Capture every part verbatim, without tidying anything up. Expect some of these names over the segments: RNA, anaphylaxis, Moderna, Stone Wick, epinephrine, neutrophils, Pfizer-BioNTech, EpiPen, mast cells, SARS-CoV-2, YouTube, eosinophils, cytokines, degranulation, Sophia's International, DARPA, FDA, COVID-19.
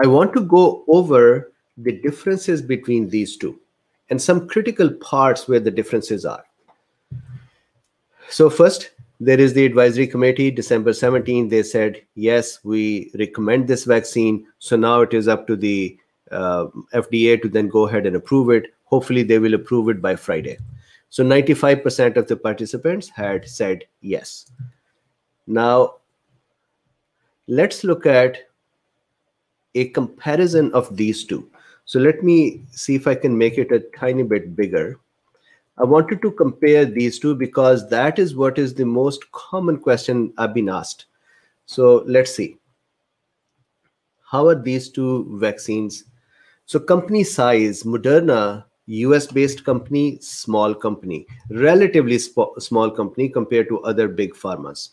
I want to go over the differences between these two and some critical parts where the differences are. So first, there is the advisory committee, December seventeenth. They said, yes, we recommend this vaccine. So now it is up to the uh, F D A to then go ahead and approve it. Hopefully they will approve it by Friday. So ninety-five percent of the participants had said yes. Now, let's look at a comparison of these two. So let me see if I can make it a tiny bit bigger. I wanted to compare these two because that is what is the most common question I've been asked. So let's see. How are these two vaccines? So company size, Moderna, U S-based company, small company, relatively small company compared to other big pharmas.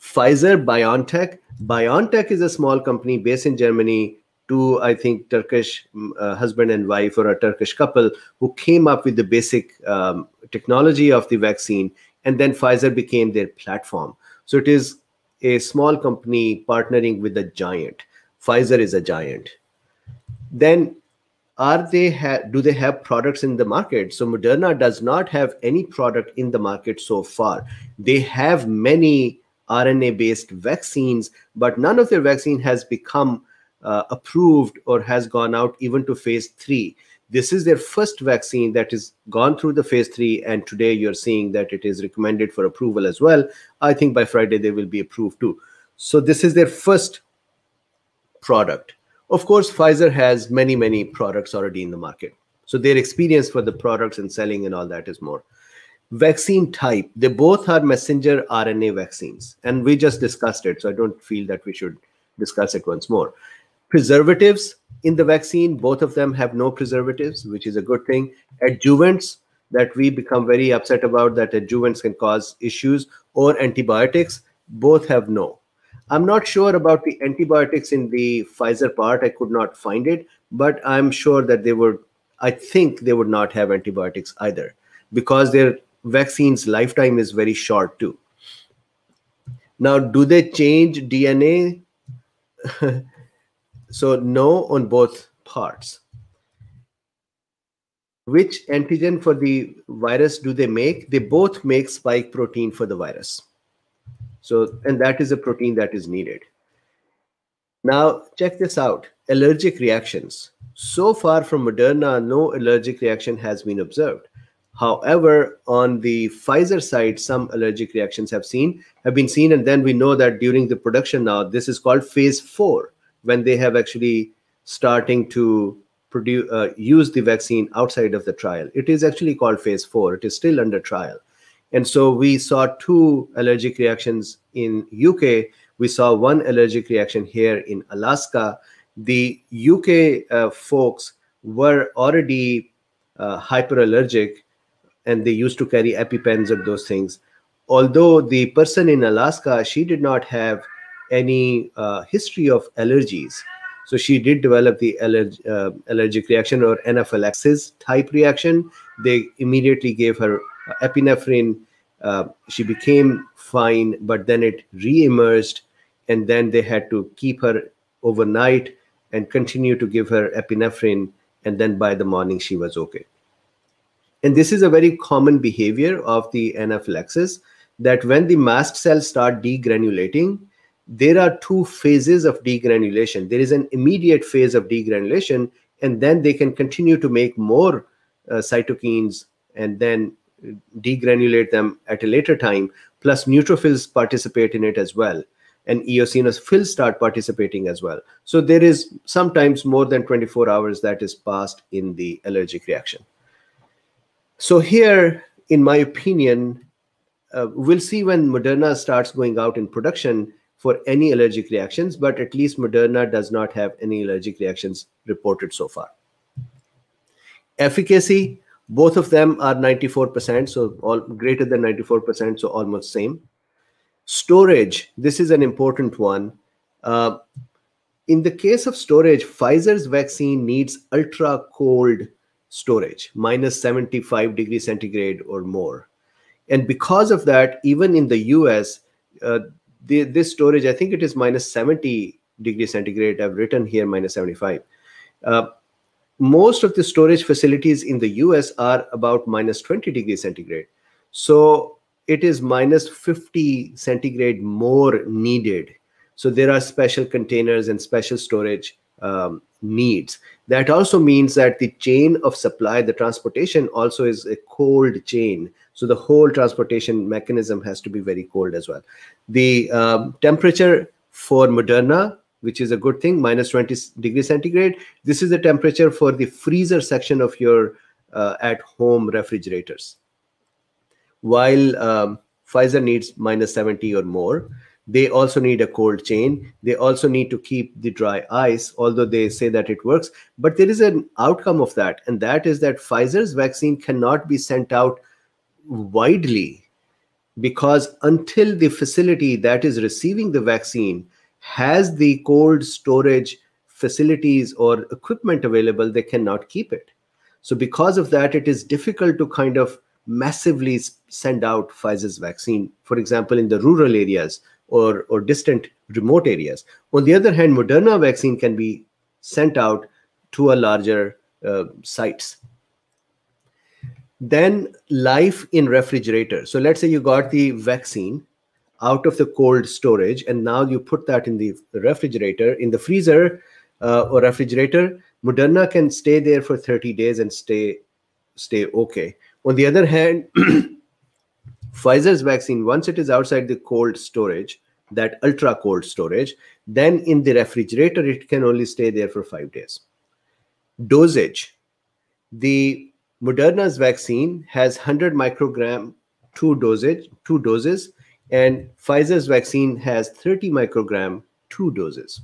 Pfizer-BioNTech. BioNTech is a small company based in Germany, two, I think, Turkish uh, husband and wife or a Turkish couple who came up with the basic um, technology of the vaccine, and then Pfizer became their platform. So it is a small company partnering with a giant. Pfizer is a giant. Then are they ha do they have products in the market? So Moderna does not have any product in the market so far. They have many R N A-based vaccines, but none of their vaccine has become uh, approved or has gone out even to phase three. This is their first vaccine that has gone through the phase three, and today you're seeing that it is recommended for approval as well. I think by Friday they will be approved too. So this is their first product. Of course, Pfizer has many, many products already in the market. So their experience for the products and selling and all that is more. Vaccine type, they both are messenger R N A vaccines, and we just discussed it, so I don't feel that we should discuss it once more. Preservatives in the vaccine, both of them have no preservatives, which is a good thing. Adjuvants, that we become very upset about, that adjuvants can cause issues, or antibiotics, both have no. I'm not sure about the antibiotics in the Pfizer part, I could not find it, but I'm sure that they would, I think they would not have antibiotics either, because they're vaccine's lifetime is very short too. Now, do they change D N A? So no on both parts. Which antigen for the virus do they make? They both make spike protein for the virus. So, and that is a protein that is needed. Now, check this out, allergic reactions. So far from Moderna, no allergic reaction has been observed. However, on the Pfizer side, some allergic reactions have seen, have been seen. And then we know that during the production now, this is called phase four, when they have actually starting to produce, uh, use the vaccine outside of the trial. It is actually called phase four. It is still under trial. And so we saw two allergic reactions in U K. We saw one allergic reaction here in Alaska. The U K uh, folks were already uh, hyperallergic, and they used to carry EpiPens or those things. Although the person in Alaska, she did not have any uh, history of allergies. So she did develop the allerg uh, allergic reaction or anaphylaxis type reaction. They immediately gave her epinephrine. Uh, she became fine, but then it re-emerged, and then they had to keep her overnight and continue to give her epinephrine. And then by the morning, she was okay. And this is a very common behavior of the anaphylaxis, that when the mast cells start degranulating, there are two phases of degranulation. There is an immediate phase of degranulation, and then they can continue to make more uh, cytokines and then degranulate them at a later time. Plus neutrophils participate in it as well, and eosinophils start participating as well. So there is sometimes more than twenty-four hours that is passed in the allergic reaction. So here, in my opinion, uh, we'll see when Moderna starts going out in production for any allergic reactions, but at least Moderna does not have any allergic reactions reported so far. Efficacy, both of them are ninety-four percent, so all greater than ninety-four percent, so almost same. Storage, this is an important one. Uh, in the case of storage, Pfizer's vaccine needs ultra-cold storage, minus seventy-five degrees centigrade or more. And because of that, even in the U S, uh, the, this storage, I think it is minus seventy degrees centigrade. I've written here minus seventy-five. Uh, most of the storage facilities in the U S are about minus twenty degrees centigrade. So it is minus fifty centigrade more needed. So there are special containers and special storage um, needs. That also means that the chain of supply, the transportation also is a cold chain. So the whole transportation mechanism has to be very cold as well. The um, temperature for Moderna, which is a good thing, minus twenty degrees centigrade. This is the temperature for the freezer section of your uh, at-home refrigerators. While um, Pfizer needs minus seventy or more, they also need a cold chain. They also need to keep the dry ice, although they say that it works. But there is an outcome of that, and that is that Pfizer's vaccine cannot be sent out widely because until the facility that is receiving the vaccine has the cold storage facilities or equipment available, they cannot keep it. So because of that, it is difficult to kind of massively send out Pfizer's vaccine, for example, in the rural areas or, or distant remote areas. On the other hand, Moderna vaccine can be sent out to a larger uh, sites. Then life in refrigerator. So let's say you got the vaccine out of the cold storage, and now you put that in the refrigerator, in the freezer uh, or refrigerator. Moderna can stay there for thirty days and stay, stay okay. On the other hand, Pfizer's vaccine, once it is outside the cold storage, that ultra cold storage, then in the refrigerator, it can only stay there for five days. Dosage. The Moderna's vaccine has one hundred microgram, two dosage, two doses, and Pfizer's vaccine has thirty microgram, two doses.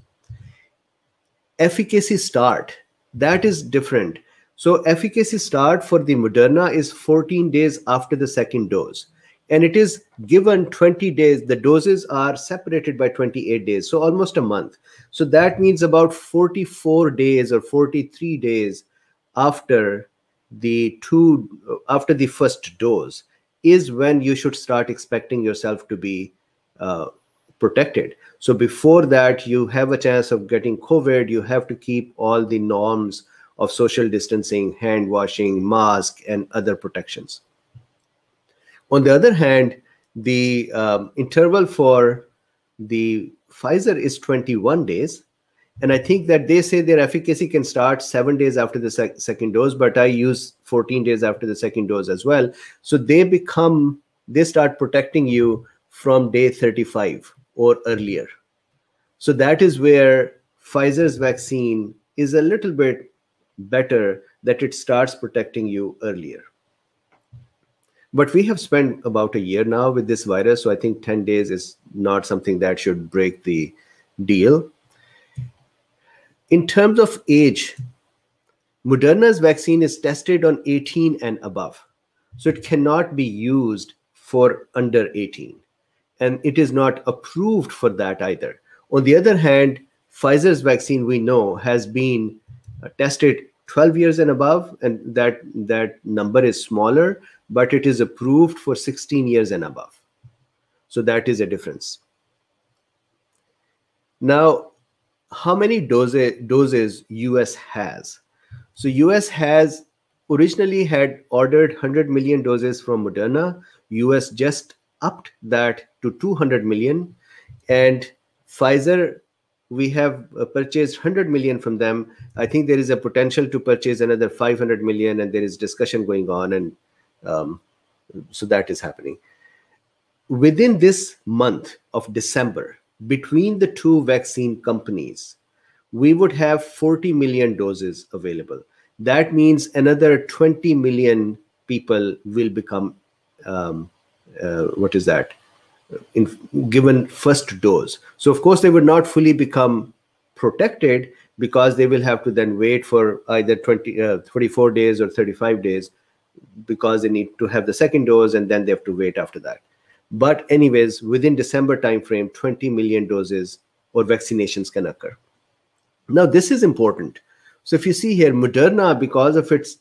Efficacy start, that is different. So efficacy start for the Moderna is fourteen days after the second dose. And it is given twenty days. The doses are separated by twenty-eight days, so almost a month. So that means about forty-four days or forty-three days after the, two, after the first dose is when you should start expecting yourself to be uh, protected. So before that, you have a chance of getting COVID. You have to keep all the norms of social distancing, hand washing, mask, and other protections. On the other hand, the um, interval for the Pfizer is twenty-one days. And I think that they say their efficacy can start seven days after the sec second dose, but I use fourteen days after the second dose as well. So they become, they start protecting you from day thirty-five or earlier. So that is where Pfizer's vaccine is a little bit better, that it starts protecting you earlier. But we have spent about a year now with this virus, so I think ten days is not something that should break the deal. In terms of age, Moderna's vaccine is tested on eighteen and above, so it cannot be used for under eighteen, and it is not approved for that either. On the other hand, Pfizer's vaccine, we know, has been tested twelve years and above, and that that number is smaller, but it is approved for sixteen years and above. So that is a difference. Now, how many doses doses U S has? So U S has originally had ordered one hundred million doses from Moderna. U S just upped that to two hundred million, and Pfizer, we have purchased one hundred million from them. I think there is a potential to purchase another five hundred million, and there is discussion going on, and um, so that is happening. Within this month of December, between the two vaccine companies, we would have forty million doses available. That means another twenty million people will become, um, uh, what is that? In, given first dose. So of course they would not fully become protected because they will have to then wait for either twenty, uh, twenty-four days or thirty-five days because they need to have the second dose, and then they have to wait after that. But anyways, within December timeframe, twenty million doses or vaccinations can occur. Now this is important. So if you see here, Moderna, because of its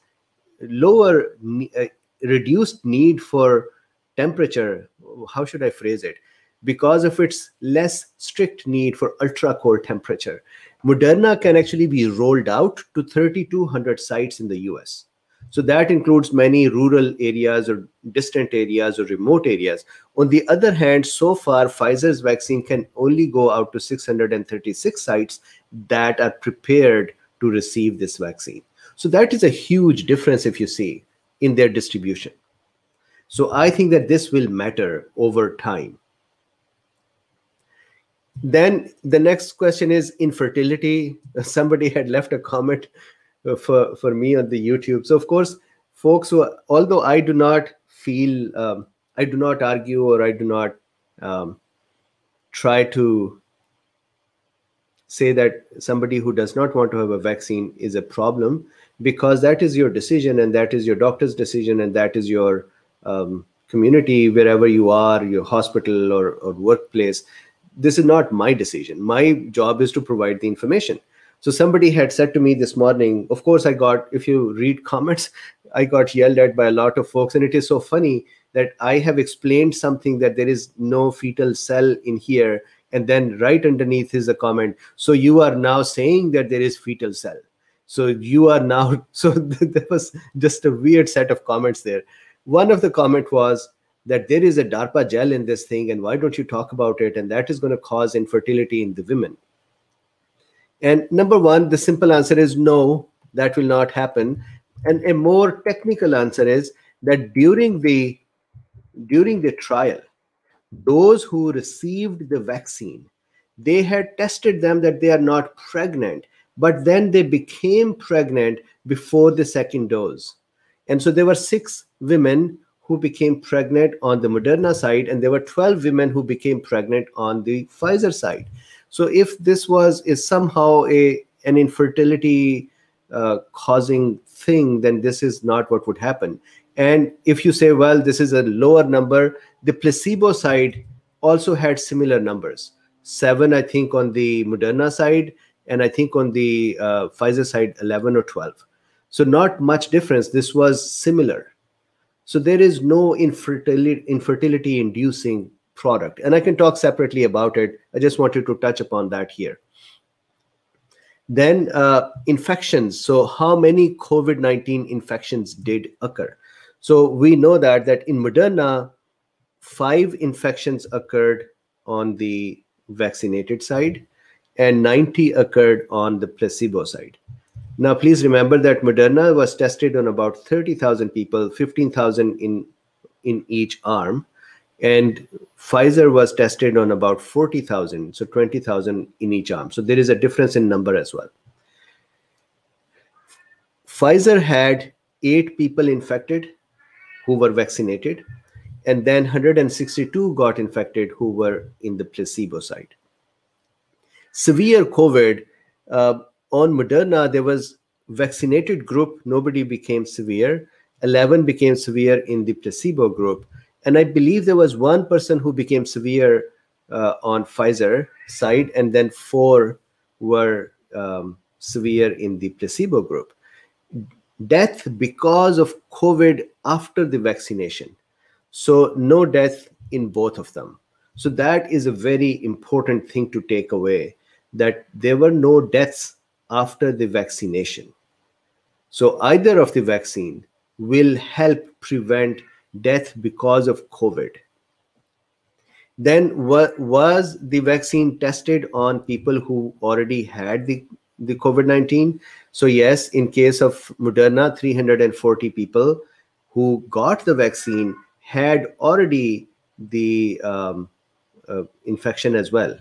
lower, uh, reduced need for temperature, how should I phrase it? because of its less strict need for ultra-cold temperature. Moderna can actually be rolled out to three thousand two hundred sites in the U S. So that includes many rural areas or distant areas or remote areas. On the other hand, so far, Pfizer's vaccine can only go out to six hundred thirty-six sites that are prepared to receive this vaccine. So that is a huge difference if you see in their distribution. So I think that this will matter over time. Then the next question is infertility. Somebody had left a comment for, for me on the YouTube. So of course, folks who, are, although I do not feel, um, I do not argue or I do not um, try to say that somebody who does not want to have a vaccine is a problem, because that is your decision and that is your doctor's decision and that is your um, community, wherever you are, your hospital or, or workplace. This is not my decision. My job is to provide the information. So somebody had said to me this morning, of course I got, if you read comments, I got yelled at by a lot of folks. And it is so funny that I have explained something that there is no fetal cell in here. And then right underneath is a comment. So you are now saying that there is fetal cell. So you are now, so there was just a weird set of comments there. One of the comment was, that there is a DARPA gel in this thing and why don't you talk about it? And that is going to cause infertility in the women. And number one, the simple answer is no, that will not happen. And a more technical answer is that during the, during the trial, those who received the vaccine, they had tested them that they are not pregnant, but then they became pregnant before the second dose. And so there were six women who became pregnant on the Moderna side, and there were twelve women who became pregnant on the Pfizer side. So if this was is somehow a an infertility uh, causing thing, then this is not what would happen. And if you say, well, this is a lower number, the placebo side also had similar numbers. Seven, I think, on the Moderna side, and I think on the uh, Pfizer side, eleven or twelve. So not much difference. This was similar. So there is no infertility, infertility inducing product. And I can talk separately about it. I just wanted to touch upon that here. Then uh, infections. So how many COVID nineteen infections did occur? So we know that, that in Moderna, five infections occurred on the vaccinated side and ninety occurred on the placebo side. Now, please remember that Moderna was tested on about thirty thousand people, fifteen thousand in, in each arm. And Pfizer was tested on about forty thousand, so twenty thousand in each arm. So there is a difference in number as well. Pfizer had eight people infected who were vaccinated, and then one hundred sixty-two got infected who were in the placebo side. Severe COVID, uh, on Moderna, there was vaccinated group, nobody became severe. eleven became severe in the placebo group. And I believe there was one person who became severe uh, on Pfizer side, and then four were um, severe in the placebo group. Death because of COVID after the vaccination. So no death in both of them. So that is a very important thing to take away, that there were no deaths after the vaccination. So either of the vaccine will help prevent death because of COVID. Then was the vaccine tested on people who already had the, the COVID nineteen? So yes, in case of Moderna, three hundred forty people who got the vaccine had already the um, uh, infection as well,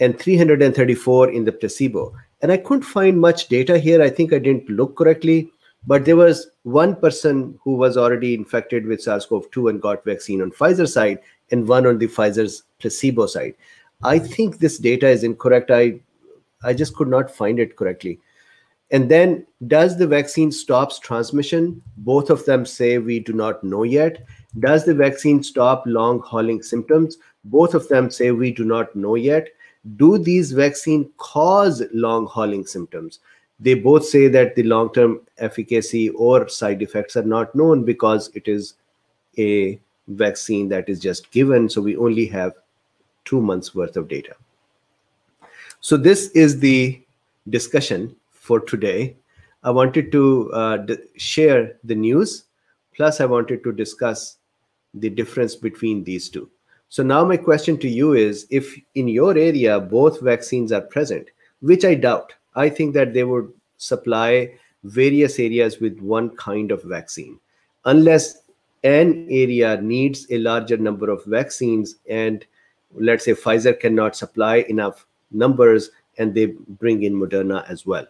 and three hundred thirty-four in the placebo. And I couldn't find much data here. I think I didn't look correctly, but there was one person who was already infected with SARS CoV two and got vaccine on Pfizer side, and one on the Pfizer's placebo side. I think this data is incorrect. I, I just could not find it correctly. And then, does the vaccine stops transmission? Both of them say we do not know yet. Does the vaccine stop long hauling symptoms? Both of them say we do not know yet. Do these vaccines cause long hauling symptoms? They both say that the long-term efficacy or side effects are not known because it is a vaccine that is just given. So we only have two months worth of data. So this is the discussion for today. I wanted to uh, share the news, plus I wanted to discuss the difference between these two. So now my question to you is, if in your area both vaccines are present, which I doubt, I think that they would supply various areas with one kind of vaccine, unless an area needs a larger number of vaccines and let's say Pfizer cannot supply enough numbers and they bring in Moderna as well.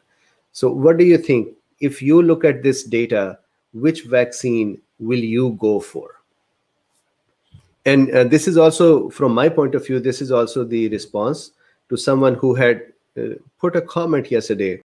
So what do you think? If you look at this data, which vaccine will you go for? And uh, this is also, from my point of view, this is also the response to someone who had uh, put a comment yesterday.